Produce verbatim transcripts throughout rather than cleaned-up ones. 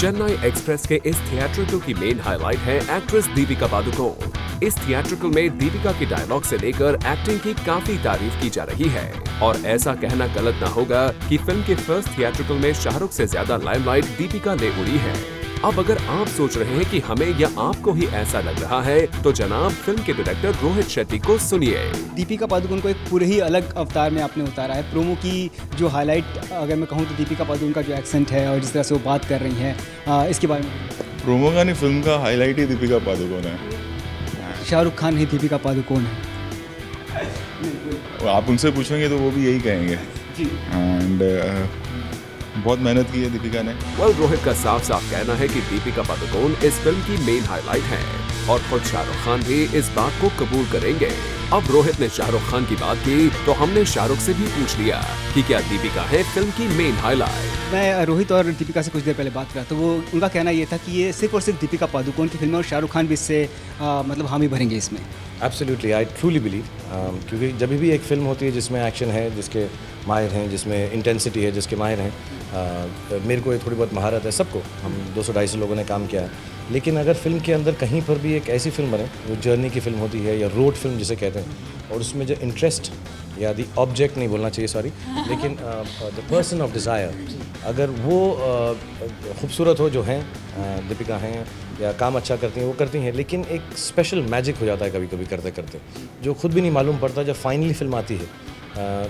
Chennai express के इस theatrical की मेन हाईलाइट है एक्ट्रेस दीपिका पादुकोण। इस थिएट्रिकल में दीपिका की डायलॉग से लेकर एक्टिंग की काफी तारीफ की जा रही है और ऐसा कहना गलत ना होगा कि फिल्म के फर्स्ट थिएट्रिकल में शाहरुख से ज्यादा लाइमलाइट दीपिका ले उड़ी है। अब अगर आप सोच रहे हैं कि हमें या आपको ही ऐसा लग रहा है तो जनाब फिल्म के डायरेक्टर रोहित शेट्टी को सुनिए। दीपिका पादुकोण को एक पूरे ही अलग अवतार में आपने उतारा है। प्रोमो की जो हाईलाइट अगर मैं कहूँ तो दीपिका पादुकोण का जो एक्सेंट है और जिस तरह से वो बात कर रही हैं, इसके बारे में प्रोमो का नहीं, फिल्म का हाईलाइट ही दीपिका पादुकोण है। शाहरुख खान ही दीपिका पादुकोण है। आप उनसे पूछेंगे तो वो भी यही कहेंगे। एंड बहुत मेहनत की है दीपिका ने। well, रोहित का साफ साफ कहना है कि दीपिका पादुकोण इस फिल्म की मेन हाईलाइट है और खुद शाहरुख खान भी इस बात को कबूल करेंगे। अब रोहित ने शाहरुख खान की बात की तो हमने शाहरुख से भी पूछ लिया कि क्या दीपिका है फिल्म की मेन हाईलाइट। मैं रोहित और दीपिका से कुछ देर पहले बात करा तो वो उनका कहना ये था कि ये सिर्फ और सिर्फ दीपिका पादुकोण की फिल्म है और शाहरुख खान भी इससे मतलब हामी भरेंगे इसमें। एब्सोल्युटली, आई ट्रूली बिलीव, क्योंकि जब भी एक फिल्म होती है जिसमें एक्शन है, जिसके माहिर हैं, जिसमें इंटेंसिटी है, जिसके माहिर हैं, uh, मेरे को ये थोड़ी बहुत महारत है, सबको, हम दो सौ ढाई सौ लोगों ने काम किया है, लेकिन अगर फिल्म के अंदर कहीं पर भी एक ऐसी फिल्म बने जो जर्नी की फिल्म होती है या रोड फिल्म जिसे कहते हैं और उसमें जो इंटरेस्ट या दी ऑब्जेक्ट नहीं बोलना चाहिए, सॉरी, लेकिन द पर्सन ऑफ डिज़ायर, अगर वो uh, खूबसूरत हो, जो हैं uh, दीपिका हैं या काम अच्छा करती हैं, वो करती हैं, लेकिन एक स्पेशल मैजिक हो जाता है कभी कभी करते करते जो खुद भी नहीं मालूम पड़ता जब फाइनली फिल्म आती है।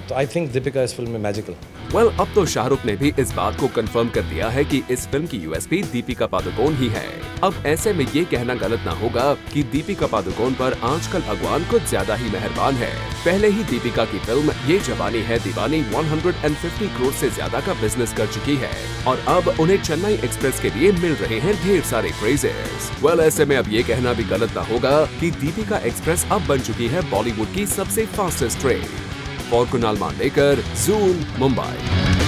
तो आई थिंक दीपिका इस फिल्म में मैजिकल। वेल, अब तो शाहरुख ने भी इस बात को कंफर्म कर दिया है कि इस फिल्म की यूएसपी दीपिका पादुकोण ही है। अब ऐसे में ये कहना गलत ना होगा कि दीपिका पादुकोण पर आजकल भगवान कुछ ज्यादा ही मेहरबान है। पहले ही दीपिका की फिल्म ये जवानी है दीवानी एक सौ पचास करोड़ से ज्यादा का बिजनेस कर चुकी है और अब उन्हें चेन्नई एक्सप्रेस के लिए मिल रहे हैं ढेर सारे प्राइजेस। वेल, ऐसे में अब ये कहना भी गलत ना होगा कि दीपिका एक्सप्रेस अब बन चुकी है बॉलीवुड की सबसे फास्टेस्ट ट्रेन। और कुणाल मांडेकर, ज़ूम मुंबई।